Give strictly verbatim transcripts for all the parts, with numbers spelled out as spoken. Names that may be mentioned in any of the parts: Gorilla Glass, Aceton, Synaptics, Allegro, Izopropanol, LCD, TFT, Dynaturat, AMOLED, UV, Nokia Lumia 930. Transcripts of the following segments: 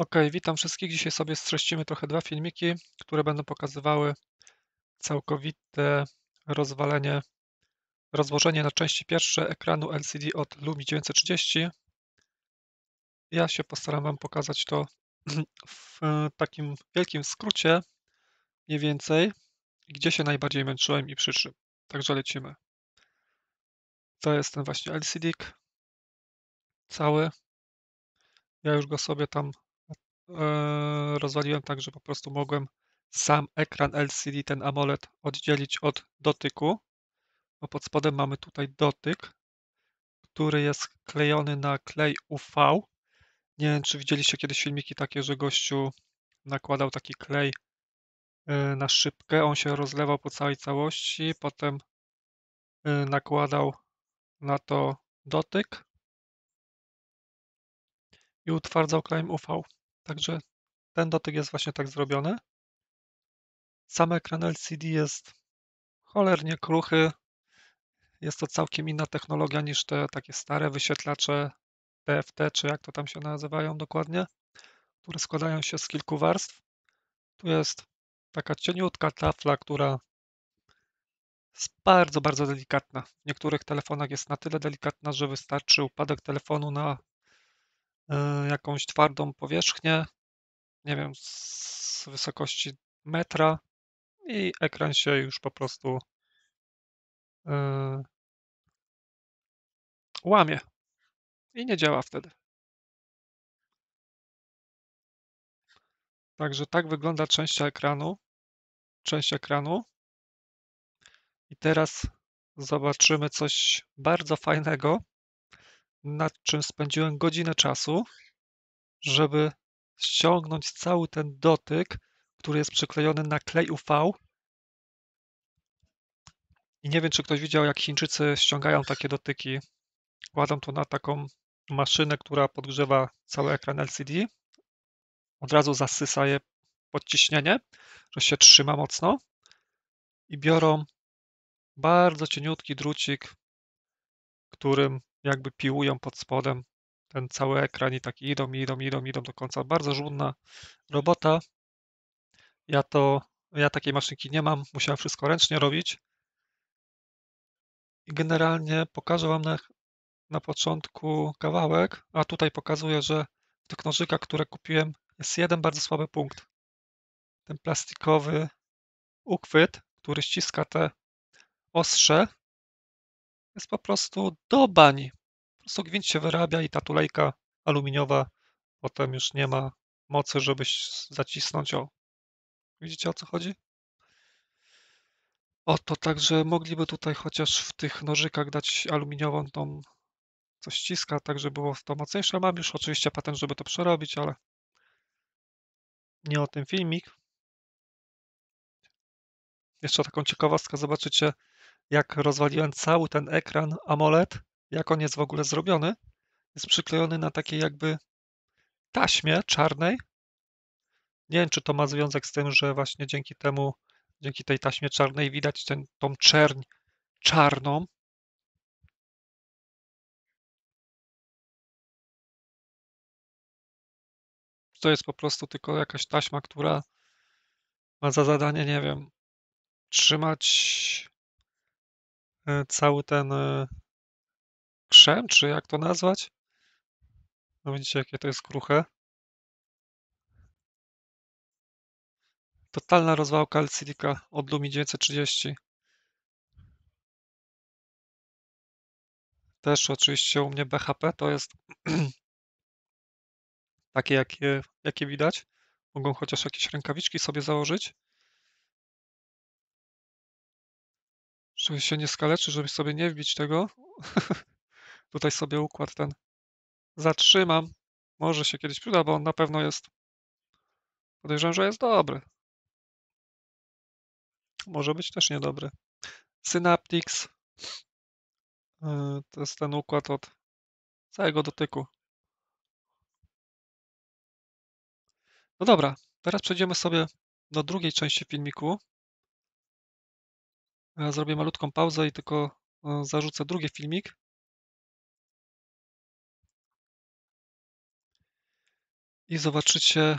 Ok, witam wszystkich. Dzisiaj sobie streścimy trochę dwa filmiki, które będą pokazywały całkowite rozwalenie, rozłożenie na części pierwsze ekranu L C D od Lumii dziewięćset trzydzieści. Ja się postaram Wam pokazać to w takim wielkim skrócie, mniej więcej, gdzie się najbardziej męczyłem i przy czym. Także lecimy. To jest ten właśnie L C D cały. Ja już go sobie tam rozwaliłem tak, że po prostu mogłem sam ekran L C D, ten AMOLED, oddzielić od dotyku. Bo pod spodem mamy tutaj dotyk, który jest klejony na klej U V. Nie wiem, czy widzieliście kiedyś filmiki takie, że gościu nakładał taki klej na szybkę. On się rozlewał po całej całości, potem nakładał na to dotyk i utwardzał klejem U V. Także ten dotyk jest właśnie tak zrobiony. Sam ekran L C D jest cholernie kruchy. Jest to całkiem inna technologia niż te takie stare wyświetlacze T F T, czy jak to tam się nazywają dokładnie, które składają się z kilku warstw. Tu jest taka cieniutka tafla, która jest bardzo, bardzo delikatna. W niektórych telefonach jest na tyle delikatna, że wystarczy upadek telefonu na jakąś twardą powierzchnię, nie wiem, z wysokości metra i ekran się już po prostu yy, łamie i nie działa wtedy. Także tak wygląda część ekranu, część ekranu. I teraz zobaczymy coś bardzo fajnego, nad czym spędziłem godzinę czasu, żeby ściągnąć cały ten dotyk, który jest przyklejony na klej U V. I nie wiem, czy ktoś widział, jak Chińczycy ściągają takie dotyki. Kładą to na taką maszynę, która podgrzewa cały ekran L C D. Od razu zasysa je pod ciśnienie, że się trzyma mocno. I biorą bardzo cieniutki drucik, którym jakby piłują pod spodem ten cały ekran i tak idą, idą, idą, idą do końca. Bardzo żmudna robota. Ja to, ja takiej maszynki nie mam, musiałem wszystko ręcznie robić. I generalnie pokażę Wam na, na początku kawałek, a tutaj pokazuję, że w tych nożykach, które kupiłem, jest jeden bardzo słaby punkt. Ten plastikowy uchwyt, który ściska te ostrze, jest po prostu do bani. Po prostu gwint się wyrabia i ta tulejka aluminiowa potem już nie ma mocy, żeby zacisnąć ją. Widzicie, o co chodzi? Oto, także mogliby tutaj chociaż w tych nożykach dać aluminiową tą, co ściska, tak żeby było to mocniejsze. Mam już oczywiście patent, żeby to przerobić, ale nie o tym filmik. Jeszcze taką ciekawostkę zobaczycie, jak rozwaliłem cały ten ekran AMOLED, jak on jest w ogóle zrobiony. Jest przyklejony na takiej jakby taśmie czarnej. Nie wiem, czy to ma związek z tym, że właśnie dzięki temu, dzięki tej taśmie czarnej widać ten, tą czerń czarną. To jest po prostu tylko jakaś taśma, która ma za zadanie, nie wiem, trzymać cały ten krzem, czy jak to nazwać? No widzicie, jakie to jest kruche. Totalna rozwałka L C D-ka od Lumii dziewięćset trzydzieści. Też oczywiście u mnie B H P to jest takie, jakie, jakie widać. Mogą chociaż jakieś rękawiczki sobie założyć, żeby się nie skaleczy, żeby sobie nie wbić tego. Tutaj sobie układ ten zatrzymam. Może się kiedyś przyda, bo on na pewno jest, podejrzewam, że jest dobry. Może być też niedobry. Synaptics. To jest ten układ od całego dotyku. No dobra, teraz przejdziemy sobie do drugiej części filmiku. Ja zrobię malutką pauzę i tylko zarzucę drugi filmik. i zobaczycie,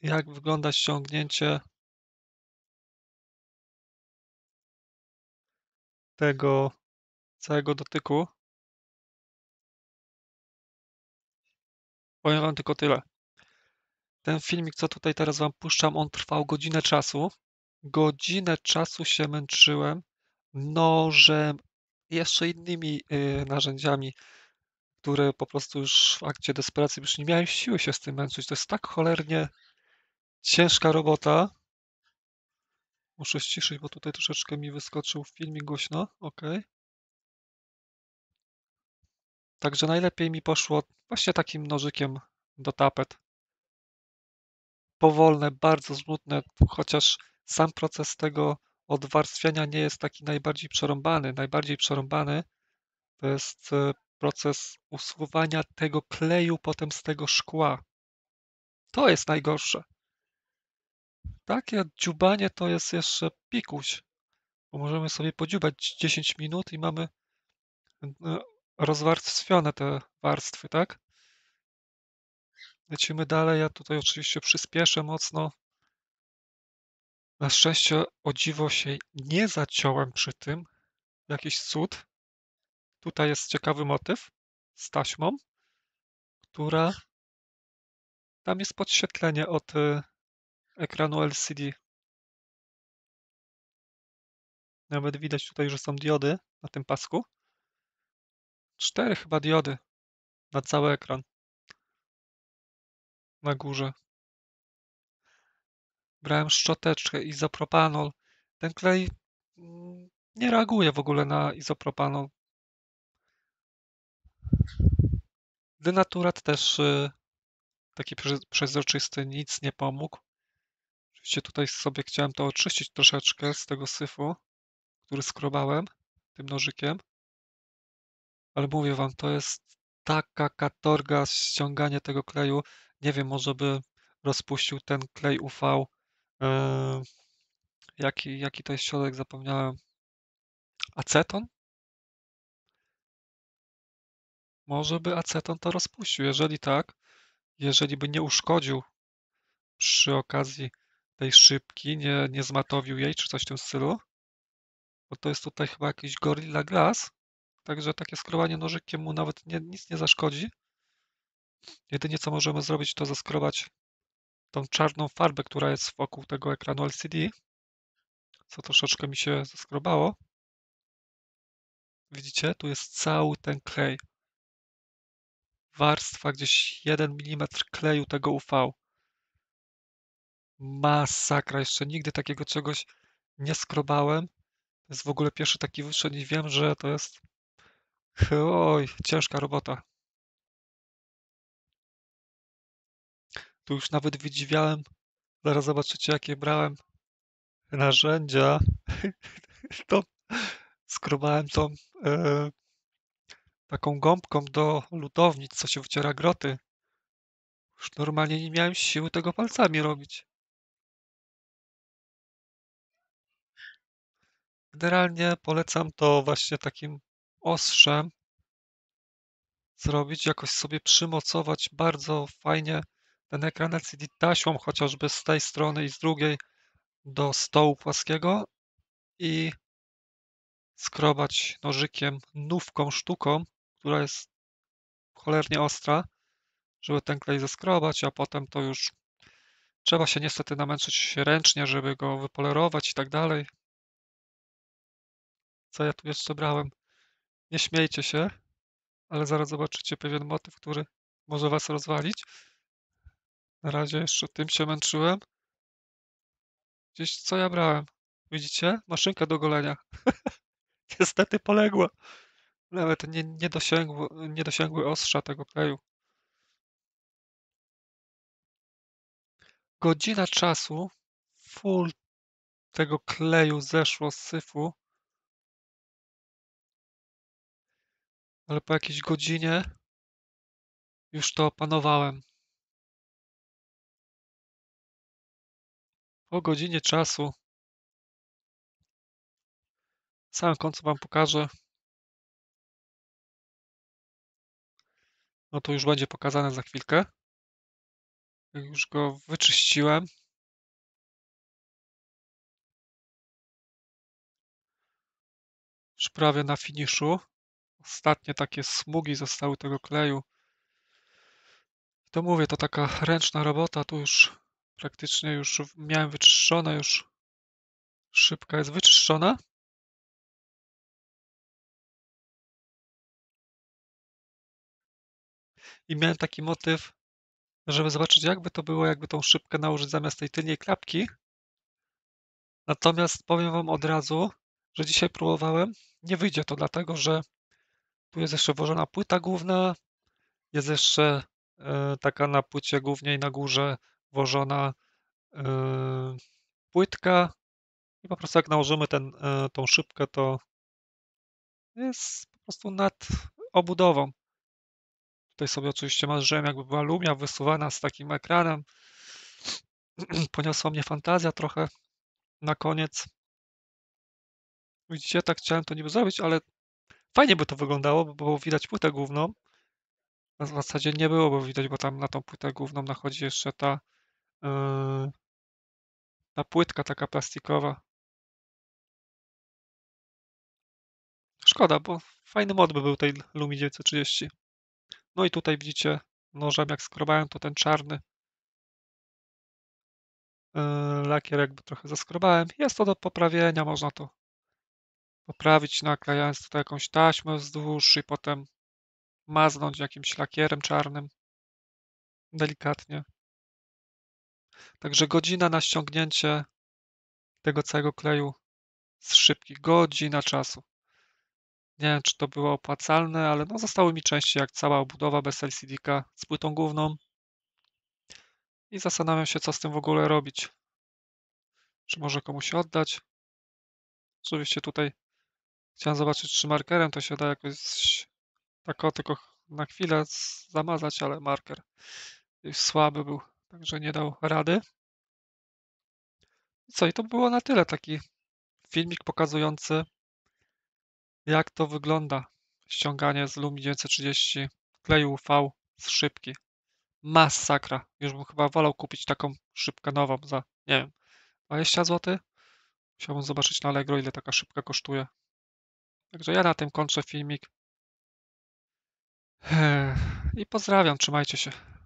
jak wygląda ściągnięcie tego całego dotyku. Powiem wam tylko tyle. Ten filmik, co tutaj teraz wam puszczam, on trwał godzinę czasu. Godzinę czasu się męczyłem nożem, jeszcze innymi yy, narzędziami, które po prostu już w akcie desperacji już nie miałem siły się z tym męczyć. To jest tak cholernie ciężka robota. Muszę ściszyć, bo tutaj troszeczkę mi wyskoczył filmik głośno. Ok. Także najlepiej mi poszło właśnie takim nożykiem do tapet. Powolne, bardzo żmudne, chociaż sam proces tego odwarstwiania nie jest taki najbardziej przerąbany. Najbardziej przerąbany to jest proces usuwania tego kleju potem z tego szkła. To jest najgorsze. Takie dziubanie to jest jeszcze pikuś, bo możemy sobie podziubać dziesięć minut i mamy rozwarstwione te warstwy, tak? Lecimy dalej, ja tutaj oczywiście przyspieszę mocno. Na szczęście, o dziwo, się nie zaciąłem przy tym. Jakiś cud. Tutaj jest ciekawy motyw z taśmą, która... Tam jest podświetlenie od ekranu L C D. Nawet widać tutaj, że są diody na tym pasku. Cztery chyba diody na cały ekran. Na górze. Brałem szczoteczkę Izopropanol. Ten klej nie reaguje w ogóle na Izopropanol. Dynaturat też taki przezroczysty, nic nie pomógł. Oczywiście tutaj sobie chciałem to oczyścić troszeczkę z tego syfu, który skrobałem tym nożykiem. Ale mówię wam, to jest taka katorga, ściąganie tego kleju. Nie wiem, może by rozpuścił ten klej U V. Yy, jaki, jaki to jest środek, zapomniałem. Aceton? Może by aceton to rozpuścił. Jeżeli tak, jeżeli by nie uszkodził przy okazji tej szybki, nie, nie zmatowił jej, czy coś w tym stylu. Bo to jest tutaj chyba jakiś Gorilla Glass. Także takie skrobanie nożykiem mu nawet nie, nic nie zaszkodzi. Jedynie co możemy zrobić, to zaskrobać tą czarną farbę, która jest wokół tego ekranu L C D, co troszeczkę mi się zaskrobało. Widzicie, tu jest cały ten klej. Warstwa gdzieś jeden milimetr kleju tego U V. Masakra, jeszcze nigdy takiego czegoś nie skrobałem. To jest w ogóle pierwszy taki wyszedł i wiem, że to jest... Oj, ciężka robota. Tu już nawet wydziwiałem. Zaraz zobaczycie, jakie brałem narzędzia. To skrobałem tą e, taką gąbką do ludownic, co się wciera groty. Już normalnie nie miałem siły tego palcami robić. Generalnie polecam to właśnie takim ostrzem zrobić, jakoś sobie przymocować bardzo fajnie ten ekran L C D taśmą, chociażby z tej strony i z drugiej, do stołu płaskiego i skrobać nożykiem, nówką, sztuką, która jest cholernie ostra, żeby ten klej zeskrobać, a potem to już trzeba się niestety namęczyć ręcznie, żeby go wypolerować i tak dalej. Co ja tu jeszcze brałem? Nie śmiejcie się, ale zaraz zobaczycie pewien motyw, który może was rozwalić. Na razie jeszcze tym się męczyłem. Gdzieś co ja brałem? Widzicie? Maszynka do golenia. Niestety poległa. Nawet nie, nie, dosięgły, nie dosięgły ostrza tego kleju. Godzina czasu. Full tego kleju zeszło z syfu. Ale po jakiejś godzinie już to opanowałem. Po godzinie czasu. W samym końcu wam pokażę. No to już będzie pokazane za chwilkę. Już go wyczyściłem. Już prawie na finiszu. Ostatnie takie smugi zostały tego kleju. To mówię, to taka ręczna robota. Tu już praktycznie już miałem wyczyszczone. Już szybka jest wyczyszczona. I miałem taki motyw, żeby zobaczyć, jakby to było, jakby tą szybkę nałożyć zamiast tej tylnej klapki. Natomiast powiem wam od razu, że dzisiaj próbowałem. Nie wyjdzie to dlatego, że tu jest jeszcze włożona płyta główna, jest jeszcze y, taka na płycie głównej na górze włożona y, płytka i po prostu jak nałożymy ten, y, tą szybkę, to jest po prostu nad obudową. Tutaj sobie oczywiście marzyłem, jakby była Lumia wysuwana z takim ekranem. Poniosła mnie fantazja trochę na koniec. Widzicie, tak chciałem to niby zrobić, ale fajnie by to wyglądało, bo było widać płytę główną. W zasadzie nie byłoby widać, bo tam na tą płytę główną nachodzi jeszcze ta, yy, ta płytka taka plastikowa. Szkoda, bo fajny mod by był tej Lumii dziewięćset trzydzieści. No i tutaj widzicie, nożem jak skrobałem, to ten czarny lakier jakby trochę zaskrobałem. Jest to do poprawienia, można to poprawić, naklejając tutaj jakąś taśmę wzdłuż i potem maznąć jakimś lakierem czarnym, delikatnie. Także godzina na ściągnięcie tego całego kleju z szybki, godzina czasu. Nie wiem, czy to było opłacalne, ale no zostały mi części jak cała obudowa bez L C D ka z płytą główną. I zastanawiam się, co z tym w ogóle robić. Czy może komuś oddać? Oczywiście tutaj chciałem zobaczyć, czy markerem to się da jakoś tak o, tylko na chwilę zamazać, ale marker słaby był, także nie dał rady. I co, i to było na tyle. Taki filmik pokazujący, jak to wygląda ściąganie z Lumii dziewięćset trzydzieści kleju U V z szybki. Masakra. Już bym chyba wolał kupić taką szybkę nową za, nie wiem, dwadzieścia złotych. Musiałbym zobaczyć na Allegro, ile taka szybka kosztuje. Także ja na tym kończę filmik. I pozdrawiam, trzymajcie się.